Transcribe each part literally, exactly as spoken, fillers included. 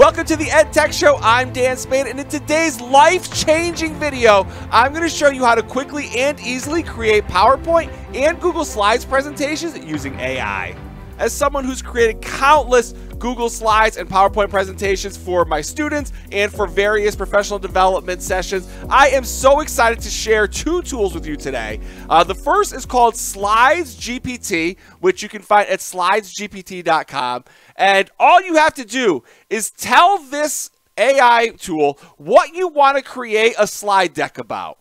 Welcome to the EdTech Show. I'm Dan Spada, and in today's life-changing video, I'm going to show you how to quickly and easily create PowerPoint and Google Slides presentations using A I. As someone who's created countless Google Slides and PowerPoint presentations for my students and for various professional development sessions, I am so excited to share two tools with you today. Uh, the first is called slides G P T, which you can find at slides G P T dot com. And all you have to do is tell this A I tool what you want to create a slide deck about.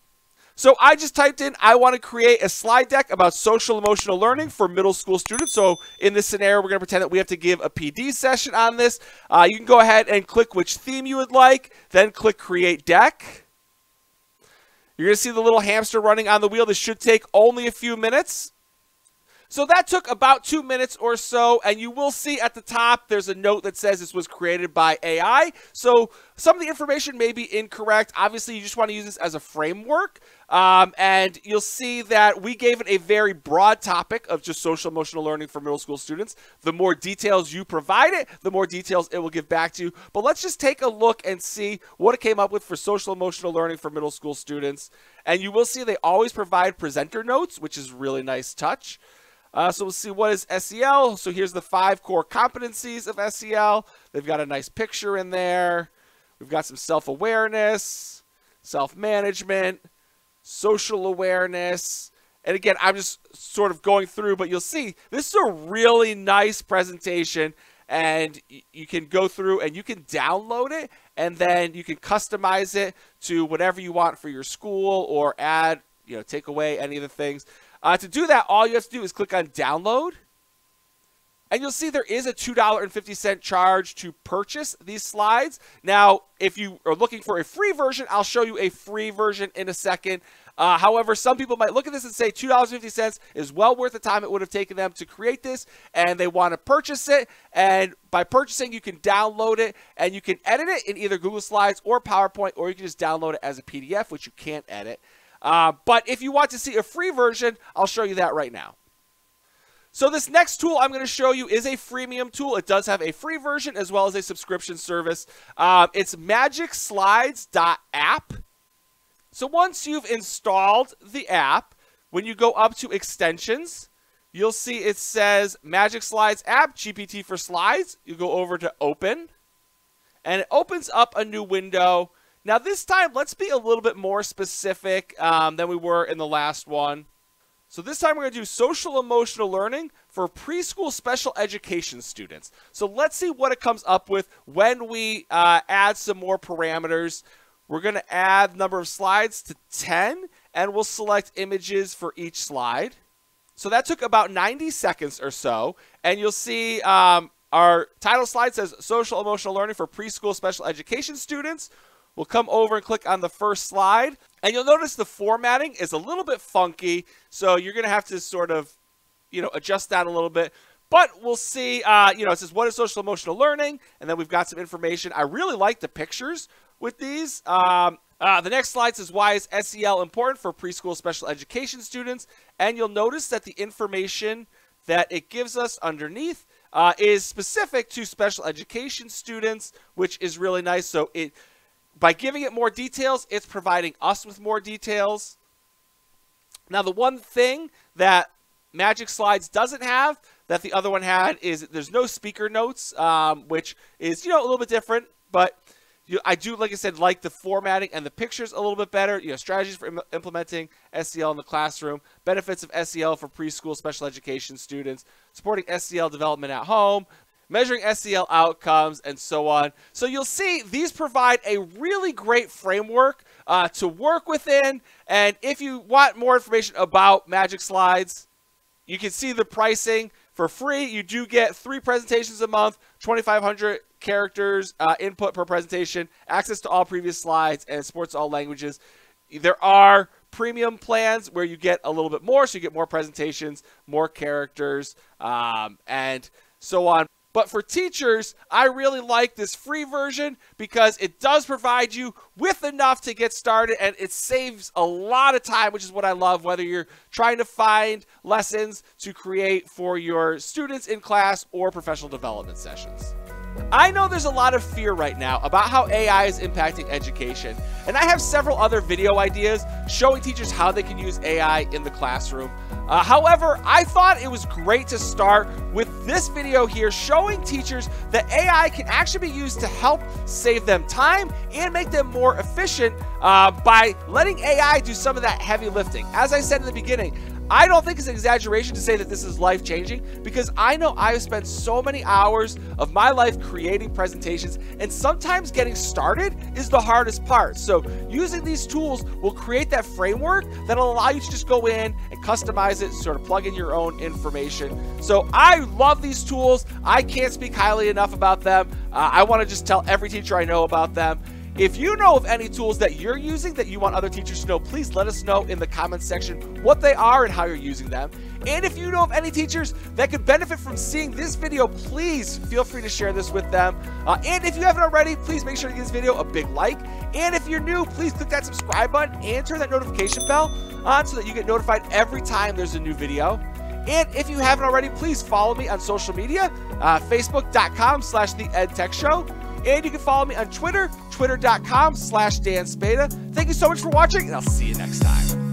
So I just typed in, I want to create a slide deck about social emotional learning for middle school students. So in this scenario, we're going to pretend that we have to give a P D session on this. Uh, you can go ahead and click which theme you would like, then click create deck. You're going to see the little hamster running on the wheel. This should take only a few minutes. So that took about two minutes or so, and you will see at the top there's a note that says this was created by A I. So some of the information may be incorrect. Obviously, you just want to use this as a framework, um, and you'll see that we gave it a very broad topic of just social emotional learning for middle school students. The more details you provide it, the more details it will give back to you. But let's just take a look and see what it came up with for social emotional learning for middle school students. And you will see they always provide presenter notes, which is a really nice touch. Uh, so we'll see what is S E L. So here's the five core competencies of S E L. They've got a nice picture in there. We've got some self-awareness, self-management, social awareness. And again, I'm just sort of going through, but you'll see this is a really nice presentation. And you can go through and you can download it, and then you can customize it to whatever you want for your school or add, you know, take away any of the things. Uh, to do that, all you have to do is click on download, and you'll see there is a two dollars and fifty cents charge to purchase these slides. Now, if you are looking for a free version, I'll show you a free version in a second. Uh, however, some people might look at this and say two dollars and fifty cents is well worth the time it would have taken them to create this, and they want to purchase it. And by purchasing, you can download it, and you can edit it in either Google Slides or PowerPoint, or you can just download it as a P D F, which you can't edit. Uh, but if you want to see a free version, I'll show you that right now. So this next tool I'm going to show you is a freemium tool. It does have a free version as well as a subscription service. Uh, it's magic slides dot app. So once you've installed the app, when you go up to extensions, you'll see it says MagicSlides app, G P T for slides. You go over to open, and it opens up a new window. Now this time, let's be a little bit more specific um, than we were in the last one. So this time we're going to do social emotional learning for preschool special education students. So let's see what it comes up with when we uh, add some more parameters. We're going to add number of slides to ten, and we'll select images for each slide. So that took about ninety seconds or so, and you'll see um, our title slide says social emotional learning for preschool special education students. We'll come over and click on the first slide, and you'll notice the formatting is a little bit funky, so you're going to have to sort of, you know, adjust that a little bit. But we'll see, uh, you know, it says, what is social emotional learning? And then we've got some information. I really like the pictures with these. Um, uh, the next slide says, why is S E L important for preschool special education students? And you'll notice that the information that it gives us underneath uh, is specific to special education students, which is really nice. So it By giving it more details, it's providing us with more details. Now, the one thing that Magic Slides doesn't have that the other one had is there's no speaker notes, um, which is, you know, a little bit different. But you, I do, like I said, like the formatting and the pictures a little bit better. You know, strategies for im- implementing S E L in the classroom, benefits of S E L for preschool special education students, supporting S E L development at home, measuring S E L outcomes, and so on. So you'll see these provide a really great framework uh, to work within. And if you want more information about Magic Slides, you can see the pricing for free. You do get three presentations a month, twenty-five hundred characters uh, input per presentation, access to all previous slides, and it supports all languages. There are premium plans where you get a little bit more, so you get more presentations, more characters, um, and so on. But for teachers, I really like this free version because it does provide you with enough to get started, and it saves a lot of time, which is what I love, whether you're trying to find lessons to create for your students in class or professional development sessions. I know there's a lot of fear right now about how A I is impacting education, and I have several other video ideas showing teachers how they can use A I in the classroom. Uh, however, I thought it was great to start with this video here showing teachers that A I can actually be used to help save them time and make them more efficient uh, by letting A I do some of that heavy lifting. As I said in the beginning, I don't think it's an exaggeration to say that this is life-changing, because I know I've spent so many hours of my life creating presentations, and sometimes getting started is the hardest part. So using these tools will create that framework that'll allow you to just go in and customize it, sort of plug in your own information. So I love these tools. I can't speak highly enough about them. Uh, I want to just tell every teacher I know about them. If you know of any tools that you're using that you want other teachers to know, please let us know in the comments section what they are and how you're using them. And if you know of any teachers that could benefit from seeing this video, please feel free to share this with them. Uh, and if you haven't already, please make sure to give this video a big like. And if you're new, please click that subscribe button and turn that notification bell on so that you get notified every time there's a new video. And if you haven't already, please follow me on social media, uh, facebook dot com slash the edtech show. And you can follow me on Twitter, twitter dot com slash Dan Spada. Thank you so much for watching, and I'll see you next time.